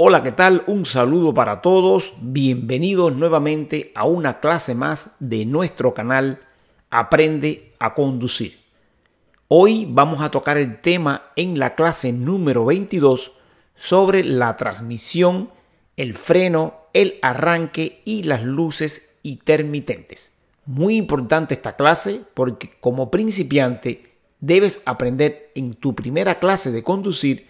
Hola, ¿qué tal? Un saludo para todos. Bienvenidos nuevamente a una clase más de nuestro canal Aprende a Conducir. Hoy vamos a tocar el tema en la clase número 22 sobre la transmisión, el freno, el arranque y las luces intermitentes. Muy importante esta clase porque como principiante debes aprender en tu primera clase de conducir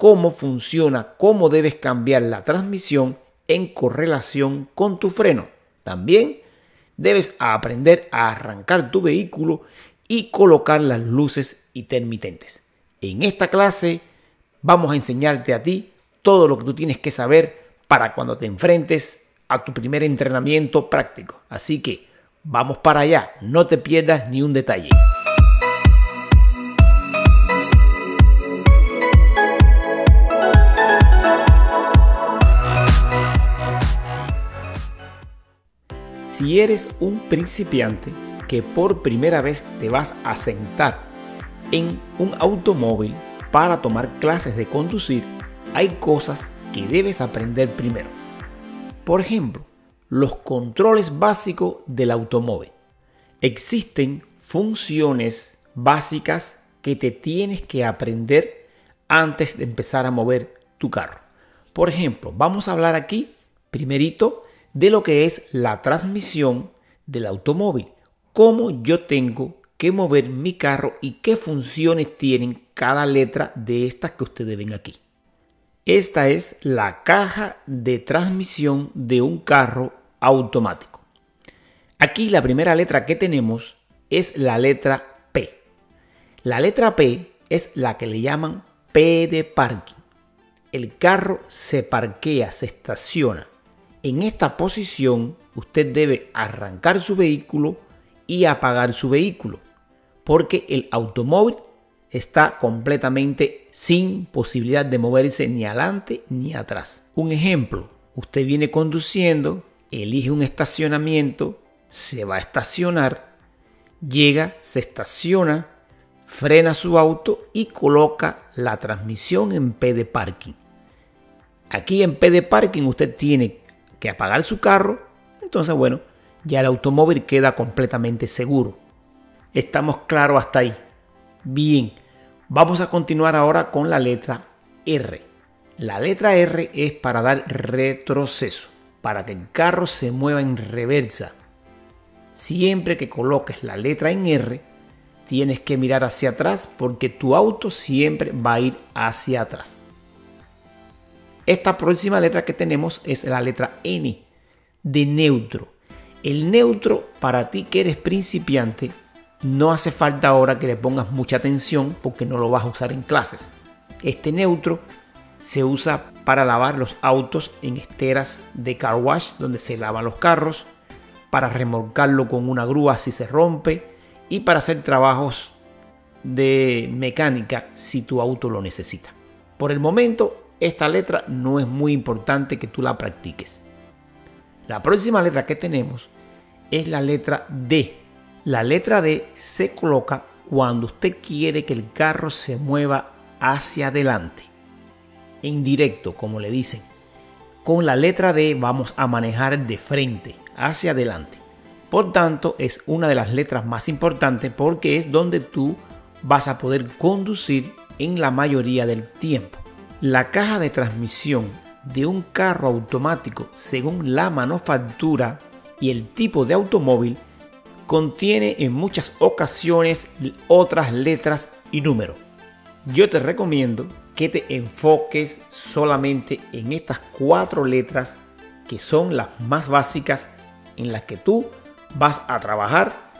cómo funciona, cómo debes cambiar la transmisión en correlación con tu freno. También debes aprender a arrancar tu vehículo y colocar las luces intermitentes. En esta clase vamos a enseñarte a ti todo lo que tú tienes que saber para cuando te enfrentes a tu primer entrenamiento práctico. Así que vamos para allá, no te pierdas ni un detalle. Si eres un principiante que por primera vez te vas a sentar en un automóvil para tomar clases de conducir, hay cosas que debes aprender primero. Por ejemplo, los controles básicos del automóvil. Existen funciones básicas que te tienes que aprender antes de empezar a mover tu carro. Por ejemplo, vamos a hablar aquí primerito de lo que es la transmisión del automóvil, cómo yo tengo que mover mi carro y qué funciones tienen cada letra de estas que ustedes ven aquí. Esta es la caja de transmisión de un carro automático. Aquí la primera letra que tenemos es la letra P. La letra P es la que le llaman P de parking. El carro se parquea, se estaciona. En esta posición usted debe arrancar su vehículo y apagar su vehículo porque el automóvil está completamente sin posibilidad de moverse ni adelante ni atrás. Un ejemplo, usted viene conduciendo, elige un estacionamiento, se va a estacionar, llega, se estaciona, frena su auto y coloca la transmisión en P de parking. Aquí en P de parking usted tiene que apagar su carro, entonces bueno, ya el automóvil queda completamente seguro. Estamos claros hasta ahí. Bien, vamos a continuar ahora con la letra R. La letra R es para dar retroceso, para que el carro se mueva en reversa. Siempre que coloques la letra en R, tienes que mirar hacia atrás porque tu auto siempre va a ir hacia atrás. Esta próxima letra que tenemos es la letra N de neutro. El neutro, para ti que eres principiante, no hace falta ahora que le pongas mucha atención porque no lo vas a usar en clases. Este neutro se usa para lavar los autos en esteras de car wash donde se lavan los carros, para remolcarlo con una grúa si se rompe y para hacer trabajos de mecánica si tu auto lo necesita. Por el momento, esta letra no es muy importante que tú la practiques. La próxima letra que tenemos es la letra D. La letra D se coloca cuando usted quiere que el carro se mueva hacia adelante. En directo, como le dicen. Con la letra D vamos a manejar de frente, hacia adelante. Por tanto, es una de las letras más importantes porque es donde tú vas a poder conducir en la mayoría del tiempo. La caja de transmisión de un carro automático, según la manufactura y el tipo de automóvil, contiene en muchas ocasiones otras letras y números. Yo te recomiendo que te enfoques solamente en estas 4 letras que son las más básicas en las que tú vas a trabajar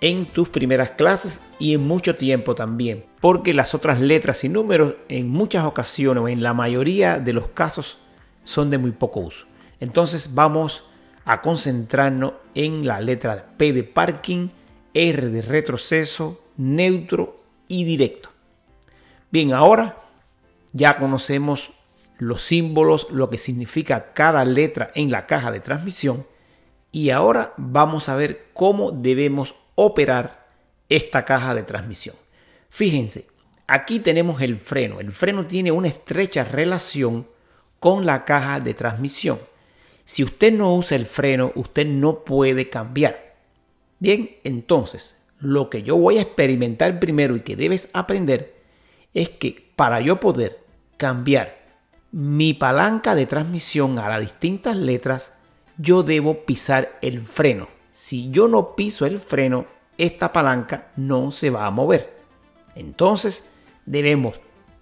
en tus primeras clases y en mucho tiempo también, porque las otras letras y números en muchas ocasiones o en la mayoría de los casos son de muy poco uso. Entonces vamos a concentrarnos en la letra P de parking, R de retroceso, neutro y directo. Bien, ahora ya conocemos los símbolos, lo que significa cada letra en la caja de transmisión y ahora vamos a ver cómo debemos operar esta caja de transmisión. Fíjense, aquí tenemos el freno. El freno tiene una estrecha relación con la caja de transmisión. Si usted no usa el freno, usted no puede cambiar. Bien, entonces, lo que yo voy a experimentar primero y que debes aprender es que para yo poder cambiar mi palanca de transmisión a las distintas letras, yo debo pisar el freno. Si yo no piso el freno, esta palanca no se va a mover. Entonces, debemos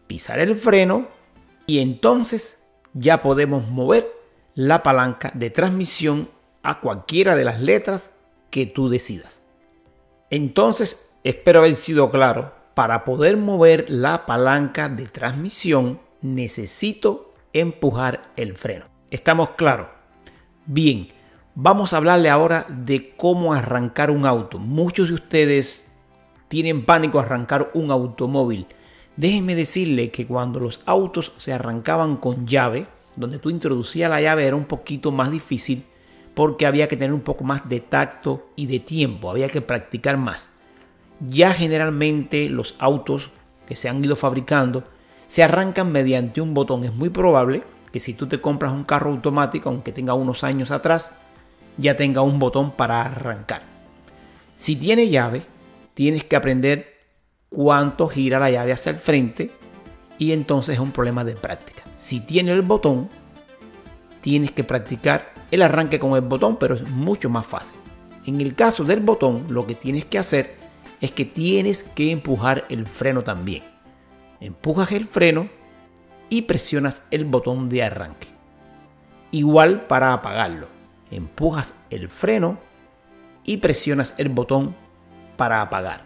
pisar el freno y entonces ya podemos mover la palanca de transmisión a cualquiera de las letras que tú decidas. Entonces, espero haber sido claro. Para poder mover la palanca de transmisión, necesito empujar el freno. ¿Estamos claros? Bien, vamos a hablarle ahora de cómo arrancar un auto. Muchos de ustedes tienen pánico a arrancar un automóvil. Déjenme decirle que cuando los autos se arrancaban con llave, donde tú introducías la llave, era un poquito más difícil porque había que tener un poco más de tacto y de tiempo, había que practicar más. Ya generalmente los autos que se han ido fabricando se arrancan mediante un botón. Es muy probable que si tú te compras un carro automático, aunque tenga unos años atrás, ya tenga un botón para arrancar. Si tiene llave, tienes que aprender cuánto gira la llave hacia el frente y entonces es un problema de práctica. Si tiene el botón, tienes que practicar el arranque con el botón, pero es mucho más fácil. En el caso del botón, lo que tienes que hacer es que tienes que empujar el freno también. Empujas el freno y presionas el botón de arranque. Igual para apagarlo. Empujas el freno y presionas el botón para apagar.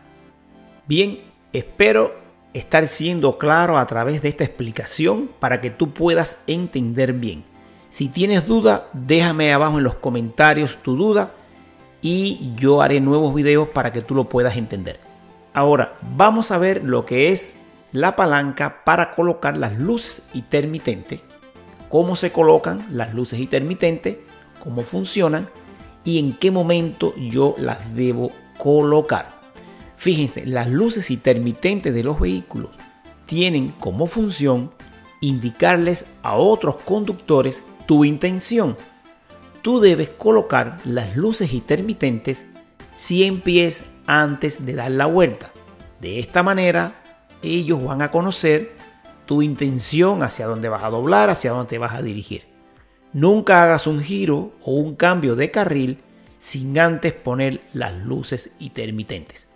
Bien, espero estar siendo claro a través de esta explicación para que tú puedas entender bien. Si tienes duda, déjame abajo en los comentarios tu duda y yo haré nuevos videos para que tú lo puedas entender. Ahora vamos a ver lo que es la palanca para colocar las luces intermitentes, cómo se colocan las luces intermitentes, cómo funcionan y en qué momento yo las debo colocar. Fíjense, las luces intermitentes de los vehículos tienen como función indicarles a otros conductores tu intención. Tú debes colocar las luces intermitentes 100 pies antes de dar la vuelta. De esta manera, ellos van a conocer tu intención, hacia dónde vas a doblar, hacia dónde te vas a dirigir. Nunca hagas un giro o un cambio de carril sin antes poner las luces intermitentes.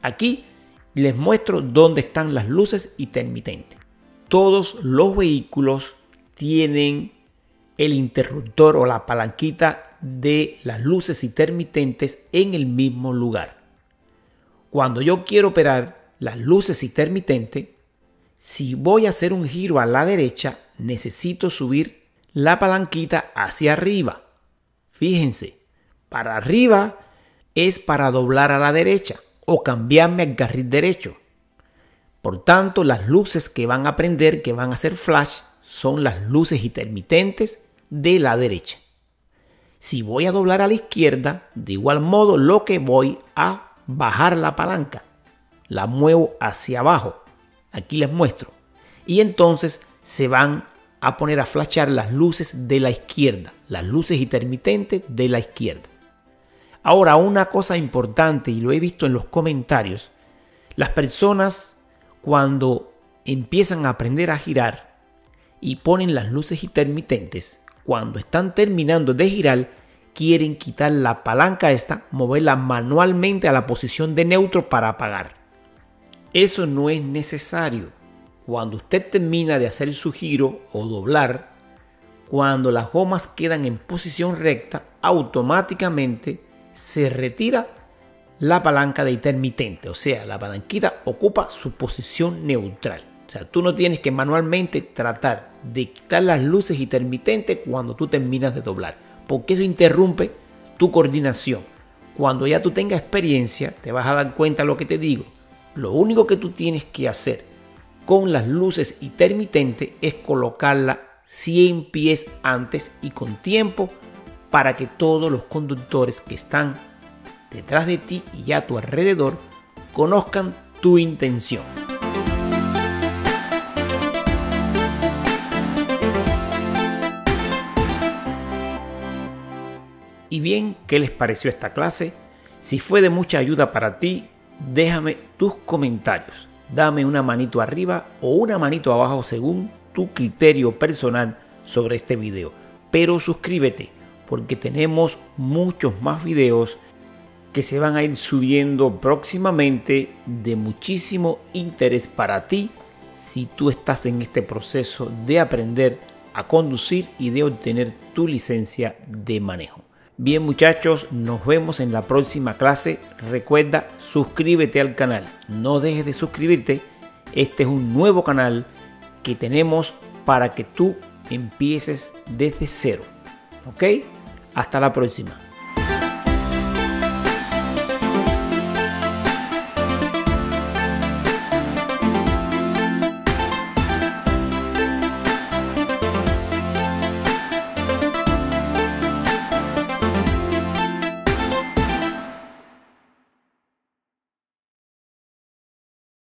Aquí les muestro dónde están las luces intermitentes. Todos los vehículos tienen el interruptor o la palanquita de las luces intermitentes en el mismo lugar. Cuando yo quiero operar las luces intermitentes, si voy a hacer un giro a la derecha, necesito subir la palanquita hacia arriba. Fíjense, para arriba es para doblar a la derecha o cambiarme al carril derecho. Por tanto, las luces que van a prender, que van a hacer flash, son las luces intermitentes de la derecha. Si voy a doblar a la izquierda, de igual modo lo que voy a bajar la palanca, la muevo hacia abajo, aquí les muestro, y entonces se van a poner a flashar las luces de la izquierda, las luces intermitentes de la izquierda. Ahora, una cosa importante, y lo he visto en los comentarios, las personas cuando empiezan a aprender a girar y ponen las luces intermitentes, cuando están terminando de girar, quieren quitar la palanca esta, moverla manualmente a la posición de neutro para apagar. Eso no es necesario. Cuando usted termina de hacer su giro o doblar, cuando las gomas quedan en posición recta, automáticamente se retira la palanca de intermitente. O sea, la palanquita ocupa su posición neutral. O sea, tú no tienes que manualmente tratar de quitar las luces intermitentes cuando tú terminas de doblar, porque eso interrumpe tu coordinación. Cuando ya tú tengas experiencia, te vas a dar cuenta de lo que te digo. Lo único que tú tienes que hacer con las luces intermitentes es colocarla 100 pies antes y con tiempo para que todos los conductores que están detrás de ti y a tu alrededor conozcan tu intención. y bien qué les pareció esta clase. Si fue de mucha ayuda para ti, déjame tus comentarios. Dame una manito arriba o una manito abajo según tu criterio personal sobre este video. Pero suscríbete porque tenemos muchos más videos que se van a ir subiendo próximamente de muchísimo interés para ti si tú estás en este proceso de aprender a conducir y de obtener tu licencia de manejo. Bien muchachos, nos vemos en la próxima clase. Recuerda, suscríbete al canal. No dejes de suscribirte. Este es un nuevo canal que tenemos para que tú empieces desde cero. ¿Ok? Hasta la próxima.